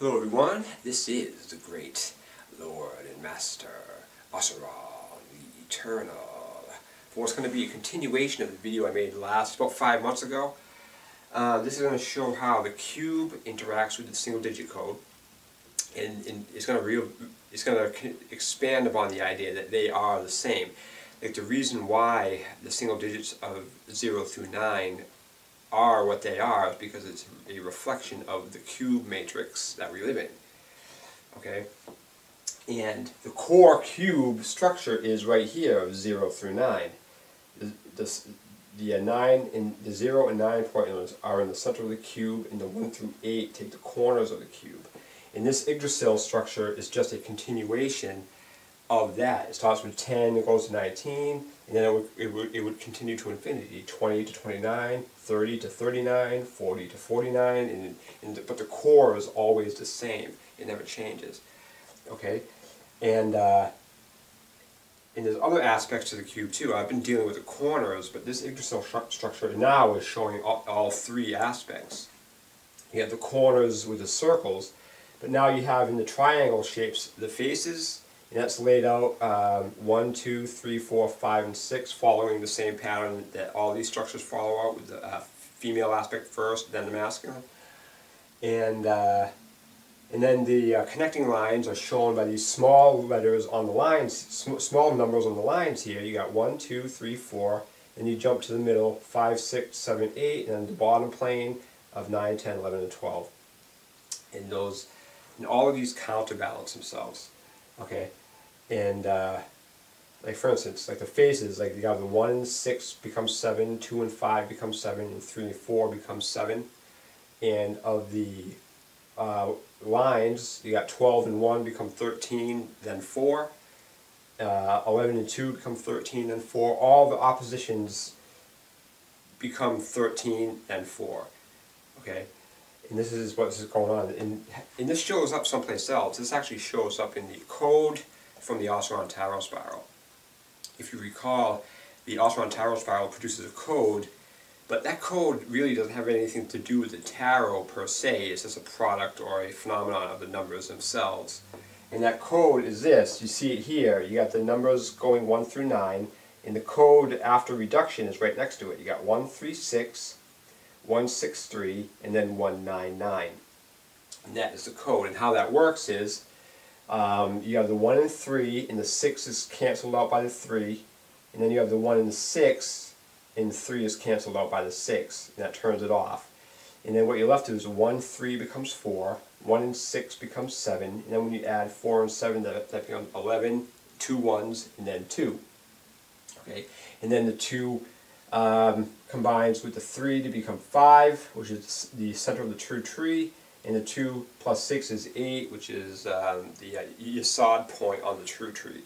Hello everyone, this is the great Lord and Master, Osiron the Eternal, for what's going to be a continuation of the video I made about 5 months ago. This is going to show how the cube interacts with the single digit code, and it's going to expand upon the idea that they are the same. Like the reason why the single digits of 0 through 9 are what they are is because it's a reflection of the cube matrix that we live in. Okay? And the core cube structure is right here of 0 through 9. The 0 and 9 point numbers are in the center of the cube, and the 1 through 8 take the corners of the cube. And this Yggdrasil structure is just a continuation of that. It starts with 10, it goes to 19, and then it would continue to infinity, 20 to 29, 30 to 39, 40 to 49, but the core is always the same. It never changes. Okay, and there's other aspects to the cube too. I've been dealing with the corners, but this Yggdrasil structure now is showing all three aspects. You have the corners with the circles, but now you have in the triangle shapes the faces. And that's laid out 1, 2, 3, 4, 5, and 6, following the same pattern that all these structures follow out, with the female aspect first, then the masculine. And then the connecting lines are shown by these small letters on the lines, small numbers on the lines here. You got 1, 2, 3, 4, and you jump to the middle, 5, 6, 7, 8, and then the bottom plane of 9, 10, 11, and 12. And all of these counterbalance themselves. Okay? And, like for instance, like the faces, like you have the 1 and 6 becomes 7, 2 and 5 becomes 7, and 3 and 4 becomes 7. And of the lines, you got 12 and 1 become 13, then 4. 11 and 2 become 13, then 4. All the oppositions become 13 and 4. Okay? And this is what's going on, and this shows up someplace else. This actually shows up in the code from the Ocelon Tarot Spiral. If you recall, the Ocelon Tarot Spiral produces a code, but that code really doesn't have anything to do with the tarot per se. It's just a product or a phenomenon of the numbers themselves. And that code is this. You see it here. You got the numbers going 1 through 9, and the code after reduction is right next to it. You got 136. 163, and then 199. And that is the code. And how that works is you have the 1 and 3, and the 6 is cancelled out by the 3, and then you have the 1 and the 6, and the 3 is cancelled out by the 6, and that turns it off. And then what you're left with is 1, 3 becomes 4, 1 and 6 becomes 7, and then when you add 4 and 7, that becomes 11, 2 1s, and then 2. Okay? And then the 2 combines with the 3 to become 5, which is the center of the true tree, and the 2 plus 6 is 8, which is the Yasod point on the true tree.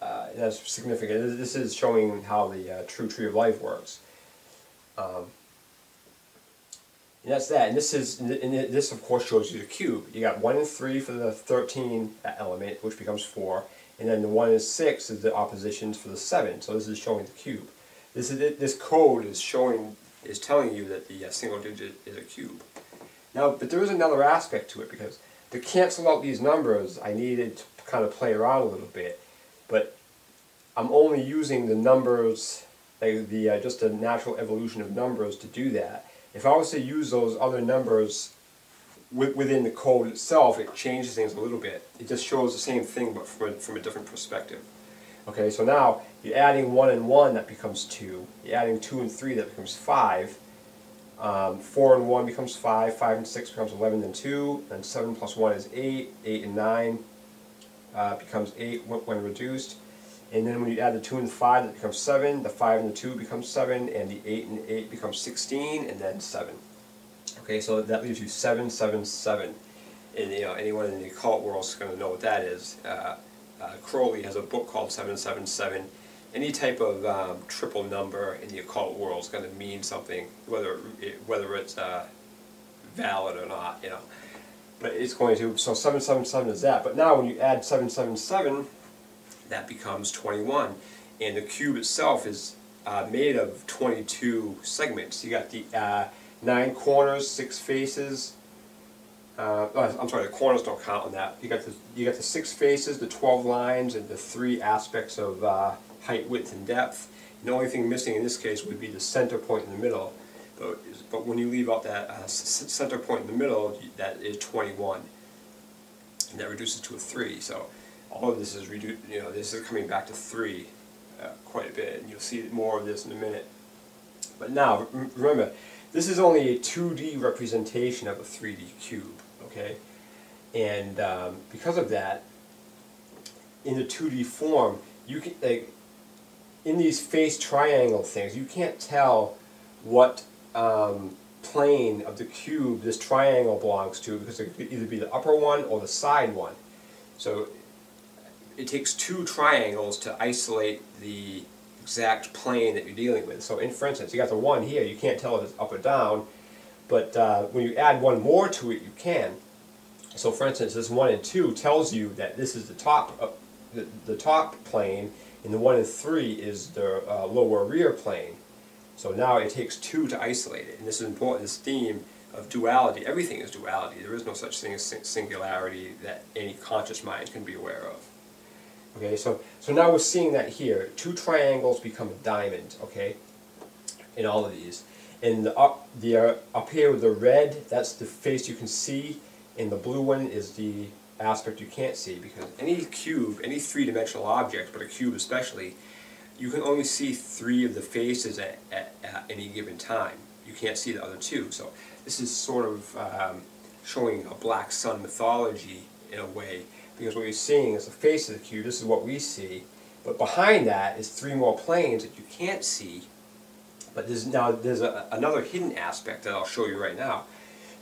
That's significant. This is showing how the true tree of life works. And that's that. And this of course shows you the cube. You got 1 and 3 for the 13 element, which becomes 4, and then the 1 and 6 is the oppositions for the 7. So this is showing the cube. This code is telling you that the single digit is a cube. Now, but there is another aspect to it, because to cancel out these numbers, I needed to kind of play around a little bit. But I'm only using the numbers, like just the natural evolution of numbers, to do that. If I was to use those other numbers within the code itself, it changes things a little bit. It just shows the same thing, but from a different perspective. Okay, so now you're adding 1 and 1, that becomes 2. You're adding 2 and 3, that becomes 5. 4 and 1 becomes 5. 5 and 6 becomes 11 and 2. And 7 plus 1 is 8. 8 and 9 becomes 8 when reduced. And then when you add the 2 and 5, that becomes 7. The 5 and the 2 becomes 7. And the 8 and 8 becomes 16, and then 7. Okay, so that leaves you 7, 7, 7. And you know, anyone in the occult world is going to know what that is. Crowley has a book called 777. Any type of triple number in the occult world is going to mean something, whether it's valid or not, you know. But it's going to, so 777 is that. But now when you add 777, that becomes 21. And the cube itself is made of 22 segments. You got the 9 corners, 6 faces, I'm sorry, the cornerstone count on that. You got the six faces, the 12 lines, and the three aspects of height, width, and depth. And the only thing missing in this case would be the center point in the middle. But when you leave out that center point in the middle, that is 21, and that reduces to a 3. So all of this is this is coming back to 3 quite a bit, and you'll see more of this in a minute. But now remember, this is only a 2D representation of a 3D cube, okay? And because of that, in the 2D form, you can, like, in these face triangle things, you can't tell what plane of the cube this triangle belongs to, because it could either be the upper one or the side one. So it takes two triangles to isolate the exact plane that you're dealing with. So for instance, you got the one here, you can't tell if it's up or down, but when you add one more to it, you can. So for instance, this 1 and 2 tells you that this is the top, the top plane, and the 1 and 3 is the lower rear plane. So now it takes two to isolate it, and this is important, this theme of duality. Everything is duality. There is no such thing as singularity that any conscious mind can be aware of. Okay, so now we're seeing that here. Two triangles become a diamond, okay, in all of these. And up here with the red, that's the face you can see, and the blue one is the aspect you can't see, because any cube, any three-dimensional object, but a cube especially, you can only see three of the faces at any given time. You can't see the other two. So this is sort of showing a Black Sun mythology in a way, because what you're seeing is the face of the cube. This is what we see, but behind that is three more planes that you can't see. But there's another hidden aspect that I'll show you right now.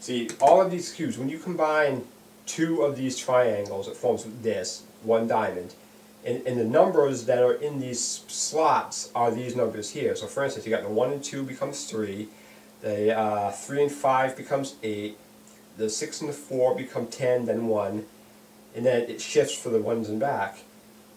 See, all of these cubes, when you combine two of these triangles, it forms this one diamond, and the numbers that are in these slots are these numbers here. So for instance, you got the 1 and 2 becomes 3, the 3 and 5 becomes 8, the 6 and the 4 become 10, then 1. And then it shifts for the ones and back.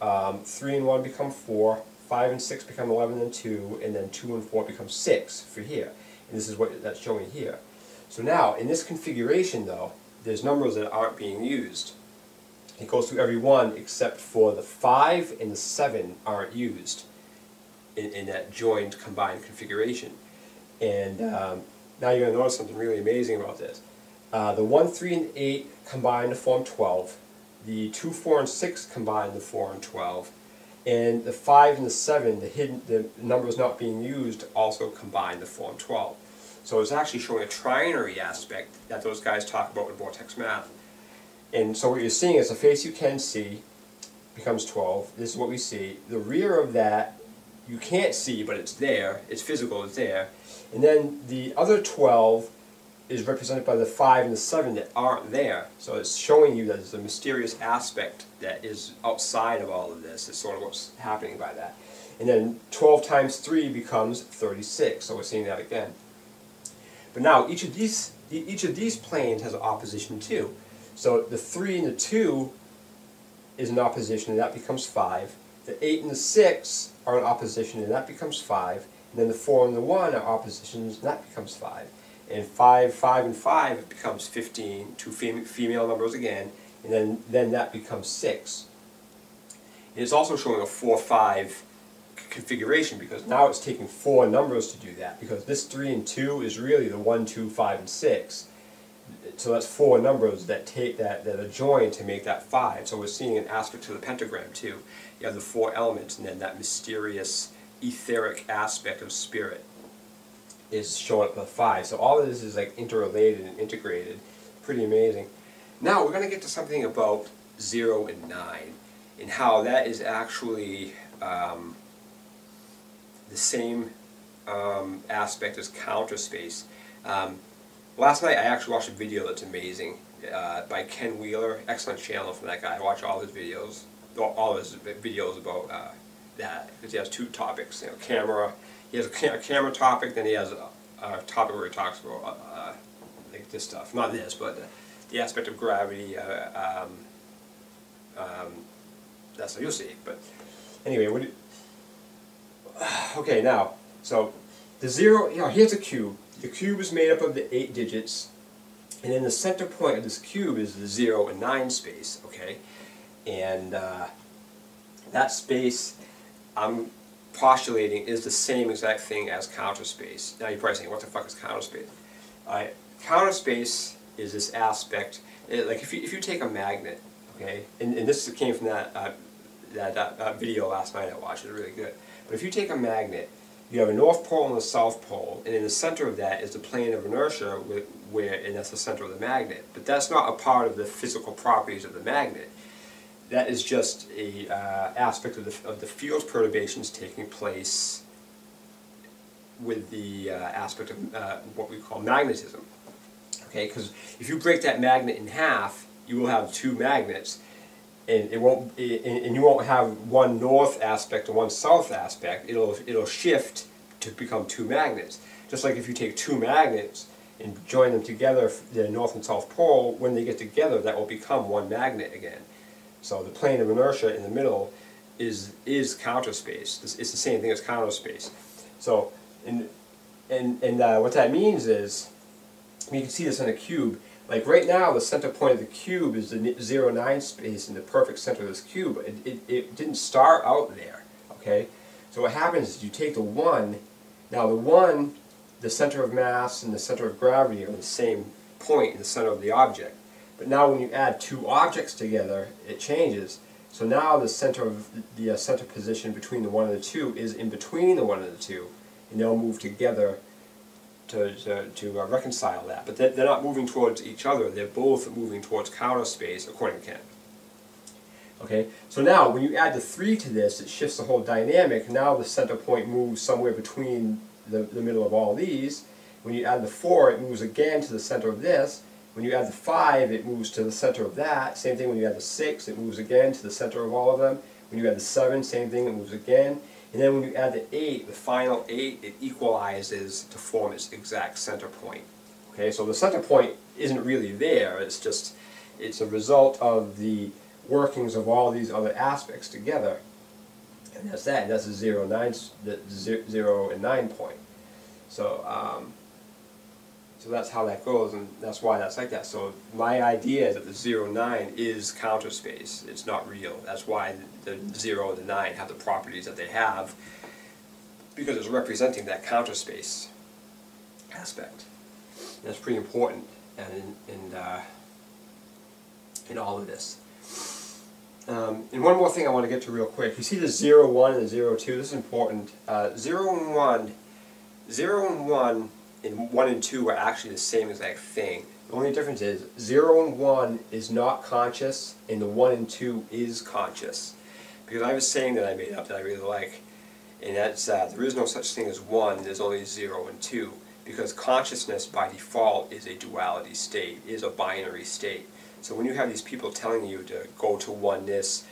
3 and 1 become 4, 5 and 6 become 11 and 2, and then 2 and 4 become 6 for here. And this is what that's showing here. So now, in this configuration though, there's numbers that aren't being used. It goes through every one except for the 5 and the 7 aren't used in that joined combined configuration. And now you're going to notice something really amazing about this. The 1, 3, and 8 combine to form 12. The 2, 4, and 6 combine the 4 and 12, and the 5 and the 7, the numbers not being used, also combine to form 12. So it's actually showing a trinary aspect that those guys talk about in Vortex Math. And so what you're seeing is the face you can see becomes 12. This is what we see. The rear of that you can't see, but it's there. It's physical, it's there. And then the other 12 is represented by the 5 and the 7 that aren't there. So it's showing you that there's a mysterious aspect that is outside of all of this. It's sort of what's happening by that. And then 12 times 3 becomes 36. So we're seeing that again. But now each of these planes has an opposition too. So the 3 and the 2 is an opposition, and that becomes 5. The 8 and the 6 are an opposition, and that becomes 5. And then the 4 and the 1 are oppositions, and that becomes 5. And 5, 5, and 5, it becomes 15, two female numbers again, and then that becomes 6. And it's also showing a 4-5 configuration, because now it's taking 4 numbers to do that, because this 3 and 2 is really the 1, 2, 5, and 6. So that's 4 numbers that are joined to make that 5. So we're seeing an aspect to the pentagram too. You have the 4 elements, and then that mysterious etheric aspect of spirit is showing up the 5. So all of this is like interrelated and integrated. Pretty amazing. Now we're going to get to something about 0 and 9 and how that is actually the same aspect as counterspace. Last night I actually watched a video that's amazing by Ken Wheeler. Excellent channel from that guy. I watch all his videos, about that, because he has two topics, you know, camera. He has a camera topic, then he has a topic where he talks about like this stuff. Not this, but the aspect of gravity. That's what you'll see. But anyway, okay, now, so the 0, you know, here's a cube. The cube is made up of the 8 digits, And then the center point of this cube is the 0 and 9 space, okay? And that space, I'm postulating, is the same exact thing as counterspace. Now you're probably saying, what the fuck is counterspace? Counterspace is this aspect, like if you take a magnet, okay? And this came from that, that video last night I watched, it was really good. But if you take a magnet, you have a north pole and a south pole, and in the center of that is the plane of inertia, and that's the center of the magnet. But that's not a part of the physical properties of the magnet. That is just a aspect of the field perturbations taking place with the aspect of what we call magnetism. Okay, because if you break that magnet in half, you will have two magnets. And it won't, and you won't have one north aspect and one south aspect. It'll shift to become two magnets. Just like if you take two magnets and join them together, the north and south pole, when they get together, that will become one magnet again. So the plane of inertia in the middle is counterspace. It's the same thing as counterspace. So and what that means is, you can see this in a cube. Like right now, the center point of the cube is the 0, 9 space in the perfect center of this cube. It didn't start out there, okay? So what happens is you take the 1. Now the 1, the center of mass and the center of gravity are the same point in the center of the object. But now when you add two objects together, it changes. So now the center of the center position between the 1 and the 2 is in between the 1 and the 2, and they'll move together to reconcile that. But they're not moving towards each other, they're both moving towards counterspace, according to Ken. Okay, so now when you add the 3 to this, it shifts the whole dynamic. Now the center point moves somewhere between the middle of all these. When you add the 4, it moves again to the center of this. When you add the 5, it moves to the center of that. Same thing when you add the 6, it moves again to the center of all of them. When you add the 7, same thing, it moves again. And then when you add the 8, the final 8, it equalizes to form its exact center point. Okay, so the center point isn't really there, it's just, it's a result of the workings of all these other aspects together. And that's that, and that's the 0 and 9 point. So, so that's how that goes, and that's why that's like that. So my idea is that the 0, 9 is counterspace, it's not real. That's why the 0 and the 9 have the properties that they have, because it's representing that counterspace aspect. And that's pretty important in all of this. And one more thing I want to get to real quick. You see the 0, 1 and the 0, 2, this is important. 0 and 1 and 2 are actually the same exact thing. The only difference is 0 and 1 is not conscious, and the 1 and 2 is conscious. Because I have a saying that I made up that I really like, and that's there is no such thing as 1, there's only 0 and 2. Because consciousness by default is a duality state, is a binary state. So when you have these people telling you to go to oneness,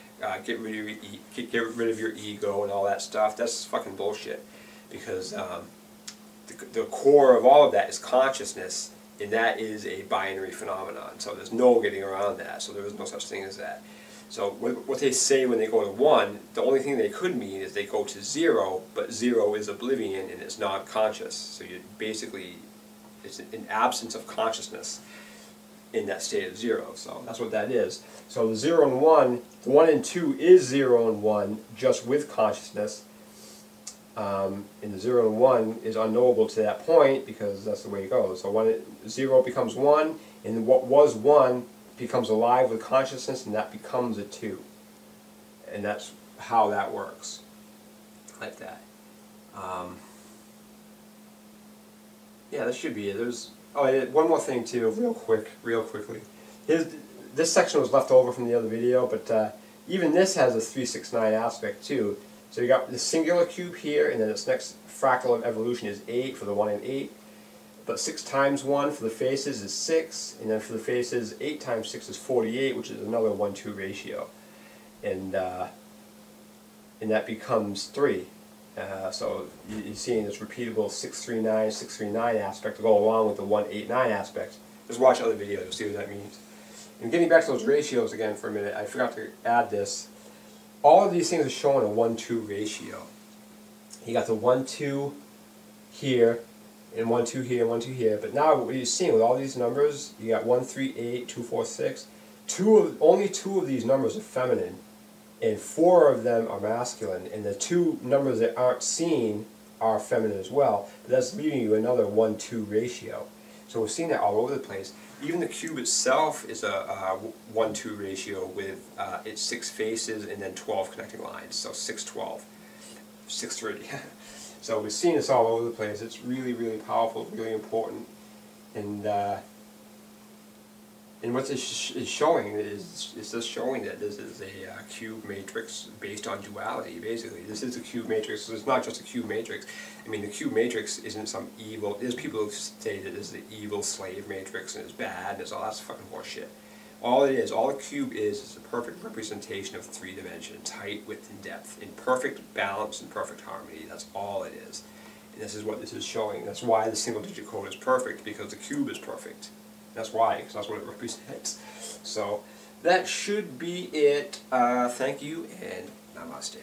get rid of your ego and all that stuff, that's fucking bullshit. Because the core of all of that is consciousness, and that is a binary phenomenon. So there's no getting around that. So there is no such thing as that. So what they say when they go to 1, the only thing they could mean is they go to 0, but 0 is oblivion and it's not conscious. So you basically, it's an absence of consciousness in that state of 0. So that's what that is. So the 0 and 1, the 1 and 2 is 0 and 1, just with consciousness. And the 0 and 1 is unknowable to that point, because that's the way it goes. So 0 becomes 1, and what was 1 becomes alive with consciousness, and that becomes a 2. And that's how that works, like that. Yeah, that should be it. One more thing too, real quickly. This section was left over from the other video, but even this has a 369 aspect too. So you got the singular cube here, and then its next fractal of evolution is 8 for the 1 and 8. But 6 times 1 for the faces is 6, and then for the faces, 8 times 6 is 48, which is another 1-2 ratio. And that becomes 3. So you're seeing this repeatable 639 aspect to go along with the 189 aspect. Just watch other videos, you'll see what that means. And getting back to those ratios again for a minute, I forgot to add this. All of these things are showing a 1-2 ratio. You got the 1-2 here, and 1, 2 here, 1, 2 here. But now what you're seeing with all these numbers, you got 1, 3, 8, 2, 4, 6. Only two of these numbers are feminine, and 4 of them are masculine. And the 2 numbers that aren't seen are feminine as well. But that's leaving you another 1-2 ratio. So we're seeing that all over the place. Even the cube itself is a 1-2 ratio with its 6 faces and then 12 connecting lines. So 6-12, 6-30. So we're seeing this all over the place. It's really, really powerful, really important. And what it's showing is just showing that this is a cube matrix based on duality, basically. This is a cube matrix, so it's not just a cube matrix. I mean, the cube matrix isn't some evil... There's people who say that this is the evil slave matrix and it's bad and it's all that's fucking horseshit. All it is, all a cube is a perfect representation of 3 dimensions, height, width, and depth, in perfect balance and perfect harmony. That's all it is. And this is what this is showing. That's why the single digit code is perfect, because the cube is perfect. That's why, because that's what it represents. So, that should be it. Thank you, and namaste.